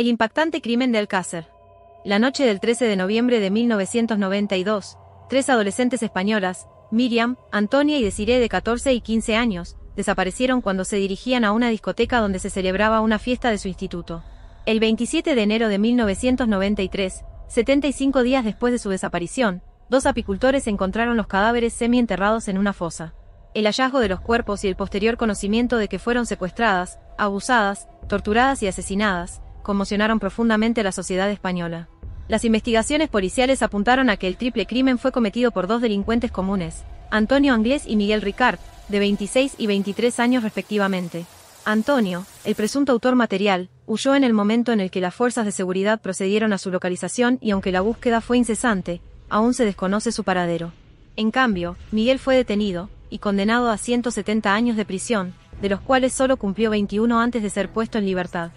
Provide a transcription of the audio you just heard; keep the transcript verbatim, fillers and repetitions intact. El impactante crimen de Alcácer. La noche del trece de noviembre de mil novecientos noventa y dos, tres adolescentes españolas, Miriam, Antonia y Desiree de catorce y quince años, desaparecieron cuando se dirigían a una discoteca donde se celebraba una fiesta de su instituto. El veintisiete de enero de mil novecientos noventa y tres, setenta y cinco días después de su desaparición, dos apicultores encontraron los cadáveres semienterrados en una fosa. El hallazgo de los cuerpos y el posterior conocimiento de que fueron secuestradas, abusadas, torturadas y asesinadas, conmocionaron profundamente a la sociedad española. Las investigaciones policiales apuntaron a que el triple crimen fue cometido por dos delincuentes comunes, Antonio Anglés y Miguel Ricart, de veintiséis y veintitrés años respectivamente. Antonio, el presunto autor material, huyó en el momento en el que las fuerzas de seguridad procedieron a su localización y aunque la búsqueda fue incesante, aún se desconoce su paradero. En cambio, Miguel fue detenido y condenado a ciento setenta años de prisión, de los cuales solo cumplió veintiuno antes de ser puesto en libertad.